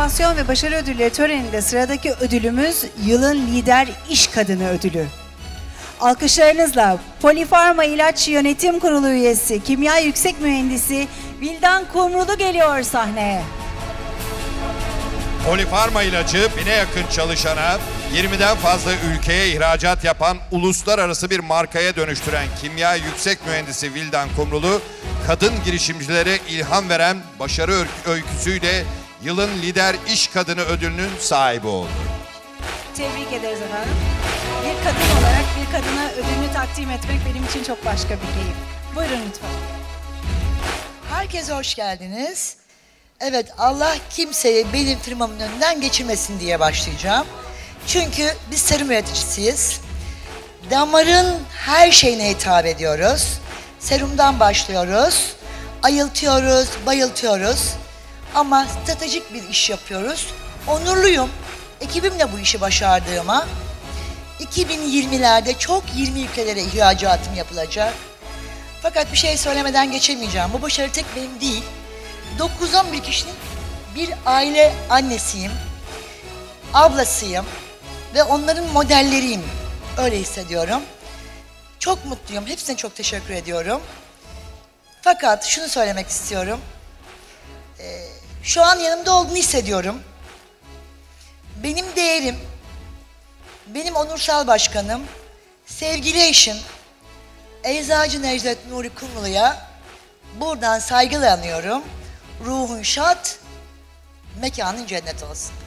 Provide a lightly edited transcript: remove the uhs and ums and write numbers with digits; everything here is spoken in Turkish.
İnovasyon ve Başarı Ödülleri töreninde sıradaki ödülümüz Yılın Lider İş Kadını Ödülü. Alkışlarınızla Polifarma İlaç Yönetim Kurulu üyesi, kimya yüksek mühendisi Vildan Kumrulu geliyor sahneye. Polifarma ilacı 1000'e yakın çalışana, 20'den fazla ülkeye ihracat yapan uluslararası bir markaya dönüştüren kimya yüksek mühendisi Vildan Kumrulu, kadın girişimcilere ilham veren başarı öyküsüyle Yılın Lider İş Kadını Ödülü'nün sahibi oldu. Tebrik ederiz efendim. Bir kadın olarak bir kadına ödülünü takdim etmek benim için çok başka bir keyif. Buyurun lütfen. Herkese hoş geldiniz. Evet, Allah kimseyi benim firmamın önünden geçirmesin diye başlayacağım. Çünkü biz serum üreticisiyiz. Damarın her şeyine hitap ediyoruz. Serumdan başlıyoruz. Ayıltıyoruz, bayıltıyoruz. Ama stratejik bir iş yapıyoruz. Onurluyum. Ekibimle bu işi başardığıma. 2020'lerde 20 ülkelere ihracatım yapılacak. Fakat bir şey söylemeden geçemeyeceğim. Bu başarı tek benim değil. 9-11 kişinin bir aile annesiyim, ablasıyım ve onların modelleriyim. Öyle hissediyorum. Çok mutluyum. Hepsine çok teşekkür ediyorum. Fakat şunu söylemek istiyorum. Şu an yanımda olduğunu hissediyorum. Benim değerim, benim onursal başkanım, sevgili eşim, Eczacı Necdet Nuri Kumrulu'ya buradan saygılanıyorum. Ruhun şad, mekanın cennet olsun.